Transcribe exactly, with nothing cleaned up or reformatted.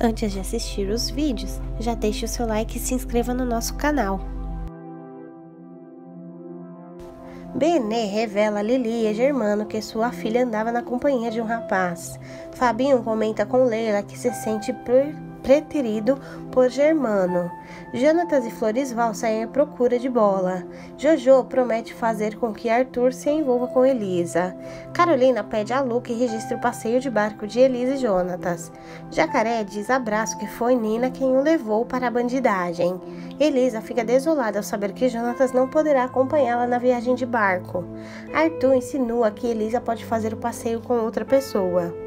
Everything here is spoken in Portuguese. Antes de assistir os vídeos, já deixe o seu like e se inscreva no nosso canal. Benê revela a Lili e Germano que sua filha andava na companhia de um rapaz. Fabinho comenta com Leila que se sente pre preterido por Germano. Jonatas e Floresval saem à procura de Bola. Jojo promete fazer com que Arthur se envolva com Elisa. Carolina pede a Lu que registre o passeio de barco de Elisa e Jonatas. Jacaré diz a Braço que foi Nina quem o levou para a bandidagem. Elisa fica desolada ao saber que Jonatas não poderá acompanhá-la na viagem de barco. Arthur insinua que Elisa pode fazer o passeio com outra pessoa.